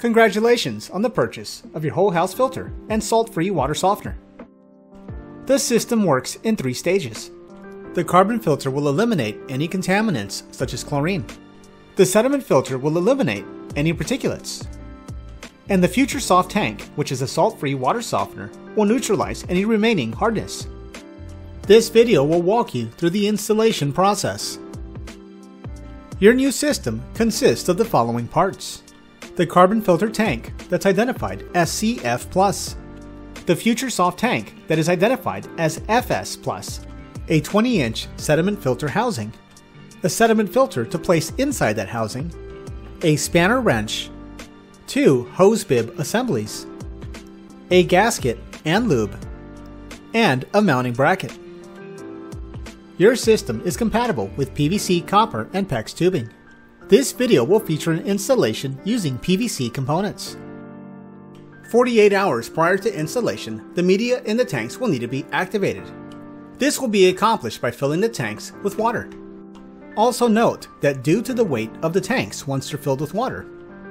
Congratulations on the purchase of your whole house filter and salt-free water softener. The system works in 3 stages. The carbon filter will eliminate any contaminants such as chlorine. The sediment filter will eliminate any particulates. And the FutureSoft tank, which is a salt-free water softener, will neutralize any remaining hardness. This video will walk you through the installation process. Your new system consists of the following parts: the carbon filter tank that's identified as CF+, the FutureSoft tank that is identified as FS+, a 20-inch sediment filter housing, a sediment filter to place inside that housing, a spanner wrench, 2 hose bib assemblies, a gasket and lube, and a mounting bracket. Your system is compatible with PVC, copper, and PEX tubing. This video will feature an installation using PVC components. 48 hours prior to installation, the media in the tanks will need to be activated. This will be accomplished by filling the tanks with water. Also note that due to the weight of the tanks once they're filled with water,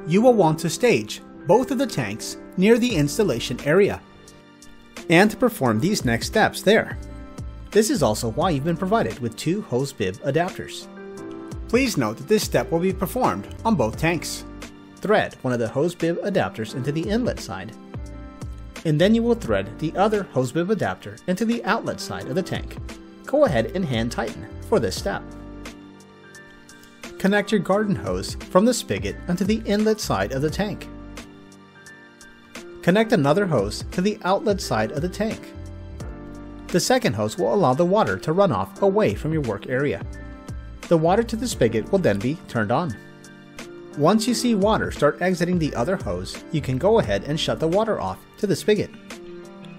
you will want to stage both of the tanks near the installation area and to perform these next steps there. This is also why you've been provided with 2 hose bib adapters. Please note that this step will be performed on both tanks. Thread one of the hose bib adapters into the inlet side, and then you will thread the other hose bib adapter into the outlet side of the tank. Go ahead and hand tighten for this step. Connect your garden hose from the spigot onto the inlet side of the tank. Connect another hose to the outlet side of the tank. The second hose will allow the water to run off away from your work area. The water to the spigot will then be turned on. Once you see water start exiting the other hose, you can go ahead and shut the water off to the spigot.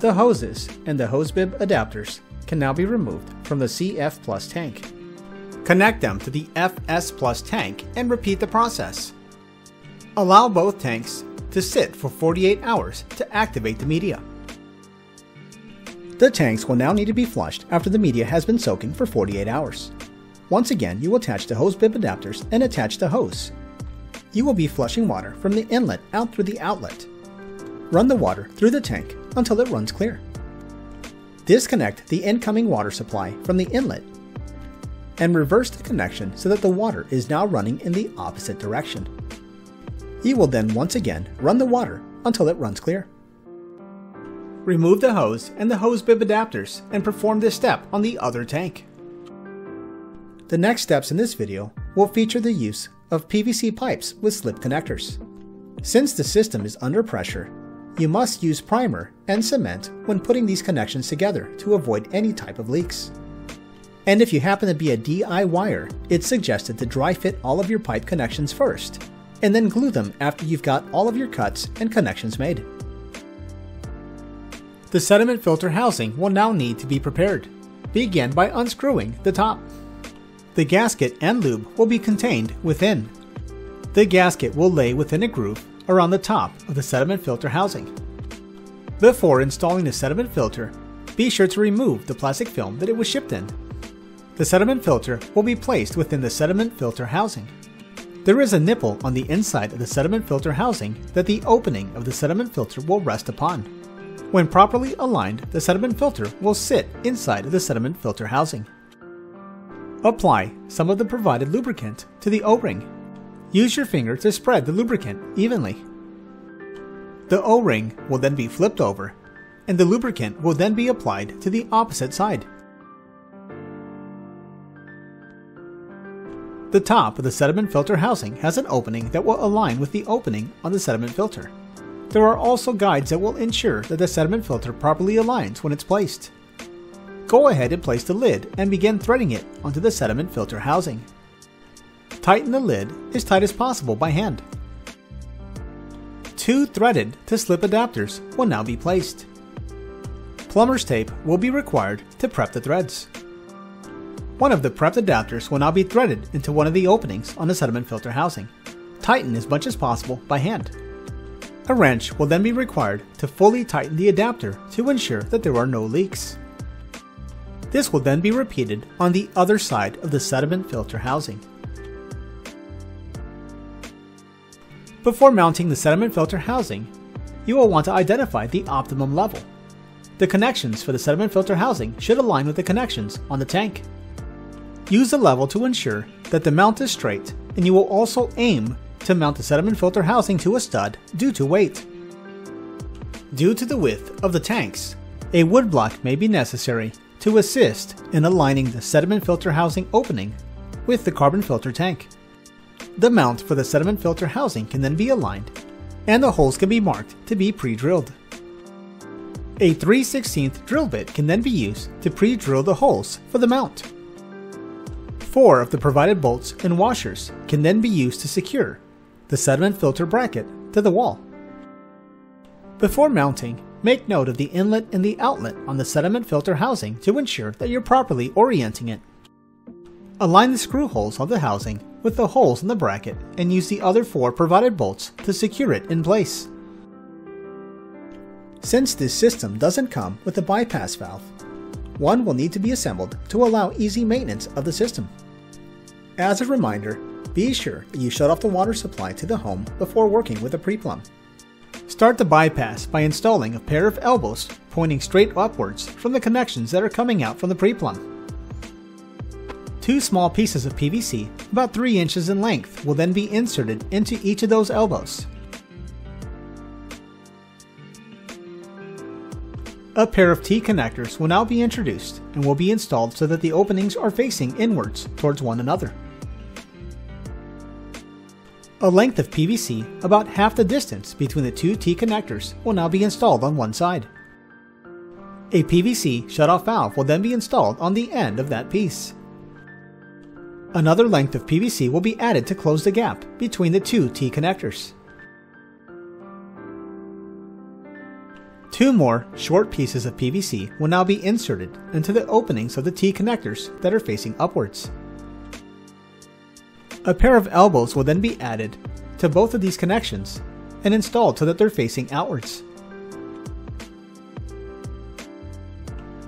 The hoses and the hose bib adapters can now be removed from the CF+ tank. Connect them to the FS+ tank and repeat the process. Allow both tanks to sit for 48 hours to activate the media. The tanks will now need to be flushed after the media has been soaking for 48 hours. Once again, you will attach the hose bib adapters and attach the hose. You will be flushing water from the inlet out through the outlet. Run the water through the tank until it runs clear. Disconnect the incoming water supply from the inlet and reverse the connection so that the water is now running in the opposite direction. You will then once again run the water until it runs clear. Remove the hose and the hose bib adapters and perform this step on the other tank. The next steps in this video will feature the use of PVC pipes with slip connectors. Since the system is under pressure, you must use primer and cement when putting these connections together to avoid any type of leaks. And if you happen to be a DIYer, it's suggested to dry fit all of your pipe connections first, and then glue them after you've got all of your cuts and connections made. The sediment filter housing will now need to be prepared. Begin by unscrewing the top. The gasket and lube will be contained within. The gasket will lay within a groove around the top of the sediment filter housing. Before installing the sediment filter, be sure to remove the plastic film that it was shipped in. The sediment filter will be placed within the sediment filter housing. There is a nipple on the inside of the sediment filter housing that the opening of the sediment filter will rest upon. When properly aligned, the sediment filter will sit inside of the sediment filter housing. Apply some of the provided lubricant to the O-ring. Use your finger to spread the lubricant evenly. The O-ring will then be flipped over, and the lubricant will then be applied to the opposite side. The top of the sediment filter housing has an opening that will align with the opening on the sediment filter. There are also guides that will ensure that the sediment filter properly aligns when it's placed. Go ahead and place the lid and begin threading it onto the sediment filter housing. Tighten the lid as tight as possible by hand. 2 threaded to slip adapters will now be placed. Plumber's tape will be required to prep the threads. One of the prepped adapters will now be threaded into one of the openings on the sediment filter housing. Tighten as much as possible by hand. A wrench will then be required to fully tighten the adapter to ensure that there are no leaks. This will then be repeated on the other side of the sediment filter housing. Before mounting the sediment filter housing, you will want to identify the optimum level. The connections for the sediment filter housing should align with the connections on the tank. Use the level to ensure that the mount is straight, and you will also aim to mount the sediment filter housing to a stud due to weight. Due to the width of the tanks, a wood block may be necessary to assist in aligning the sediment filter housing opening with the carbon filter tank. The mount for the sediment filter housing can then be aligned, and the holes can be marked to be pre-drilled. A 3/16 drill bit can then be used to pre-drill the holes for the mount. 4 of the provided bolts and washers can then be used to secure the sediment filter bracket to the wall. Before mounting, make note of the inlet and the outlet on the sediment filter housing to ensure that you're properly orienting it. Align the screw holes of the housing with the holes in the bracket and use the other 4 provided bolts to secure it in place. Since this system doesn't come with a bypass valve, one will need to be assembled to allow easy maintenance of the system. As a reminder, be sure that you shut off the water supply to the home before working with a pre-plumb. Start the bypass by installing a pair of elbows pointing straight upwards from the connections that are coming out from the pre-plumb. 2 small pieces of PVC, about 3 inches in length, will then be inserted into each of those elbows. A pair of T-connectors will now be introduced and will be installed so that the openings are facing inwards towards one another. A length of PVC about half the distance between the 2 T-connectors will now be installed on one side. A PVC shutoff valve will then be installed on the end of that piece. Another length of PVC will be added to close the gap between the 2 T-connectors. 2 more short pieces of PVC will now be inserted into the openings of the T-connectors that are facing upwards. A pair of elbows will then be added to both of these connections and installed so that they're facing outwards.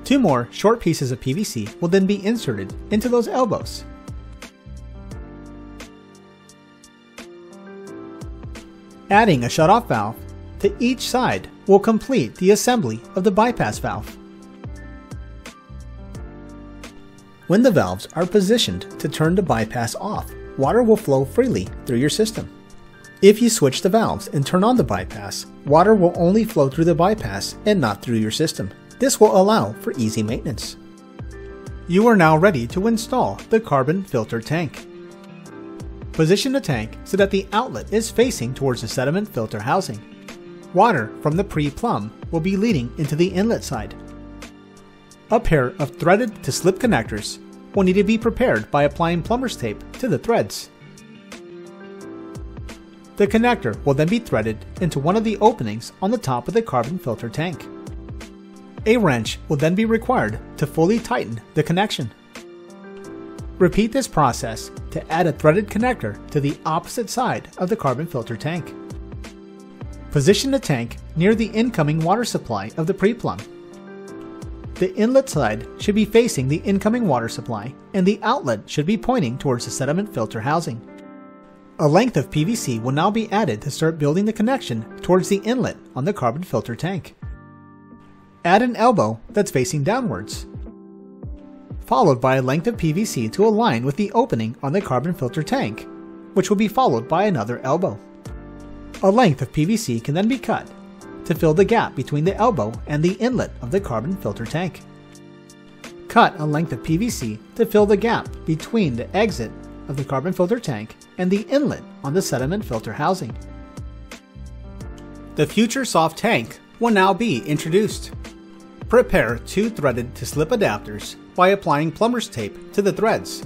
2 more short pieces of PVC will then be inserted into those elbows. Adding a shutoff valve to each side will complete the assembly of the bypass valve. When the valves are positioned to turn the bypass off, water will flow freely through your system. If you switch the valves and turn on the bypass, water will only flow through the bypass and not through your system. This will allow for easy maintenance. You are now ready to install the carbon filter tank. Position the tank so that the outlet is facing towards the sediment filter housing. Water from the pre-plumb will be leading into the inlet side. A pair of threaded to slip connectors will need to be prepared by applying plumber's tape to the threads. The connector will then be threaded into one of the openings on the top of the carbon filter tank. A wrench will then be required to fully tighten the connection. Repeat this process to add a threaded connector to the opposite side of the carbon filter tank. Position the tank near the incoming water supply of the pre-plumb. The inlet side should be facing the incoming water supply, and the outlet should be pointing towards the sediment filter housing. A length of PVC will now be added to start building the connection towards the inlet on the carbon filter tank. Add an elbow that's facing downwards, followed by a length of PVC to align with the opening on the carbon filter tank, which will be followed by another elbow. A length of PVC can then be cut to fill the gap between the elbow and the inlet of the carbon filter tank. Cut a length of PVC to fill the gap between the exit of the carbon filter tank and the inlet on the sediment filter housing. The FutureSoft tank will now be introduced. Prepare 2 threaded to slip adapters by applying plumber's tape to the threads.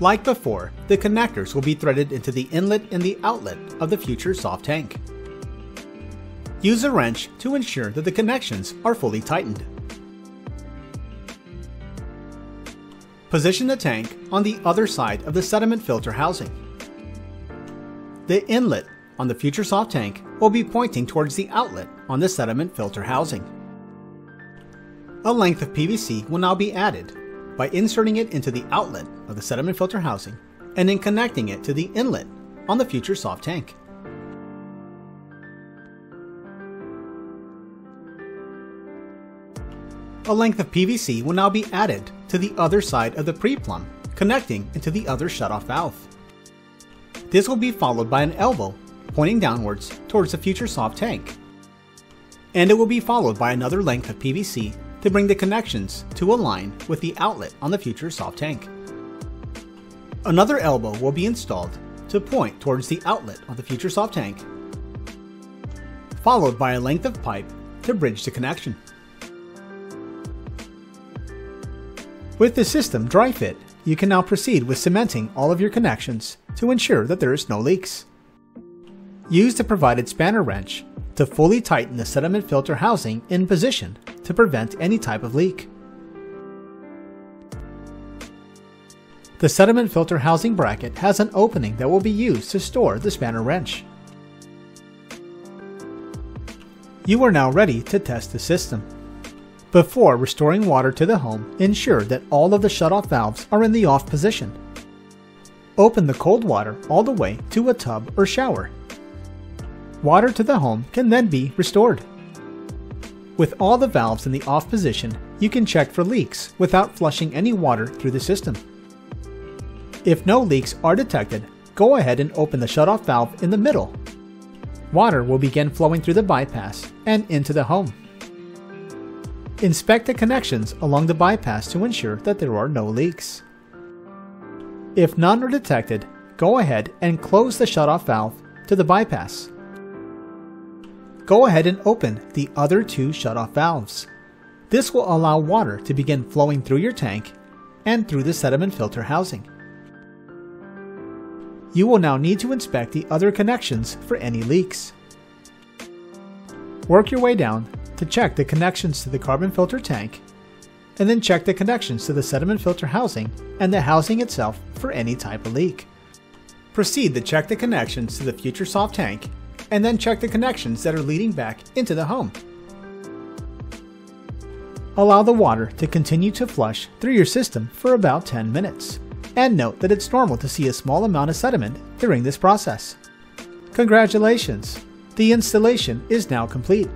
Like before, the connectors will be threaded into the inlet and the outlet of the FutureSoft tank. Use a wrench to ensure that the connections are fully tightened. Position the tank on the other side of the sediment filter housing. The inlet on the FutureSoft tank will be pointing towards the outlet on the sediment filter housing. A length of PVC will now be added by inserting it into the outlet of the sediment filter housing and then connecting it to the inlet on the FutureSoft tank. a length of PVC will now be added to the other side of the pre-plumb, connecting into the other shutoff valve. This will be followed by an elbow pointing downwards towards the FutureSoft tank, and it will be followed by another length of PVC to bring the connections to align with the outlet on the FutureSoft tank. Another elbow will be installed to point towards the outlet on the FutureSoft tank, followed by a length of pipe to bridge the connection. With the system dry fit, you can now proceed with cementing all of your connections to ensure that there is no leaks. Use the provided spanner wrench to fully tighten the sediment filter housing in position to prevent any type of leak. The sediment filter housing bracket has an opening that will be used to store the spanner wrench. You are now ready to test the system. Before restoring water to the home, ensure that all of the shutoff valves are in the off position. Open the cold water all the way to a tub or shower. Water to the home can then be restored. With all the valves in the off position, you can check for leaks without flushing any water through the system. If no leaks are detected, go ahead and open the shutoff valve in the middle. Water will begin flowing through the bypass and into the home. Inspect the connections along the bypass to ensure that there are no leaks. If none are detected, go ahead and close the shutoff valve to the bypass. Go ahead and open the other two shutoff valves. This will allow water to begin flowing through your tank and through the sediment filter housing. You will now need to inspect the other connections for any leaks. Work your way down to check the connections to the carbon filter tank, and then check the connections to the sediment filter housing and the housing itself for any type of leak. Proceed to check the connections to the FutureSoft tank, and then check the connections that are leading back into the home. Allow the water to continue to flush through your system for about 10 minutes. And note that it's normal to see a small amount of sediment during this process. Congratulations! The installation is now complete.